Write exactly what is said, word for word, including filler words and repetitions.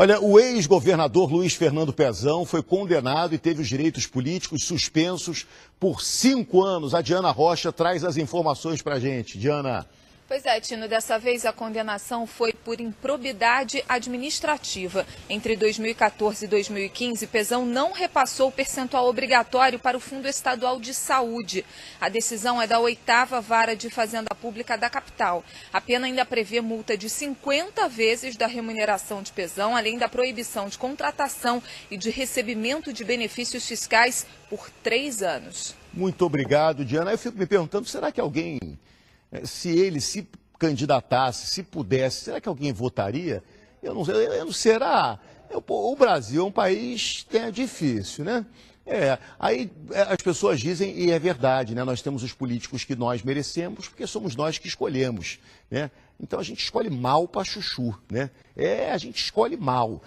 Olha, o ex-governador Luiz Fernando Pezão foi condenado e teve os direitos políticos suspensos por cinco anos. A Adriana Rocha traz as informações para a gente. Adriana. Pois é, Tino, dessa vez a condenação foi por improbidade administrativa. Entre dois mil e quatorze e dois mil e quinze, Pezão não repassou o percentual obrigatório para o Fundo Estadual de Saúde. A decisão é da oitava vara de Fazenda Pública da capital. A pena ainda prevê multa de cinquenta vezes da remuneração de Pezão, além da proibição de contratação e de recebimento de benefícios fiscais por três anos. Muito obrigado, Diana. Eu fico me perguntando, será que alguém... Se ele se candidatasse, se pudesse, será que alguém votaria? Eu não sei. Eu não, será? Eu, o Brasil é um país que é difícil, né? É, aí as pessoas dizem, e é verdade, né? Nós temos os políticos que nós merecemos, porque somos nós que escolhemos, né? Então a gente escolhe mal para chuchu, né? É, a gente escolhe mal.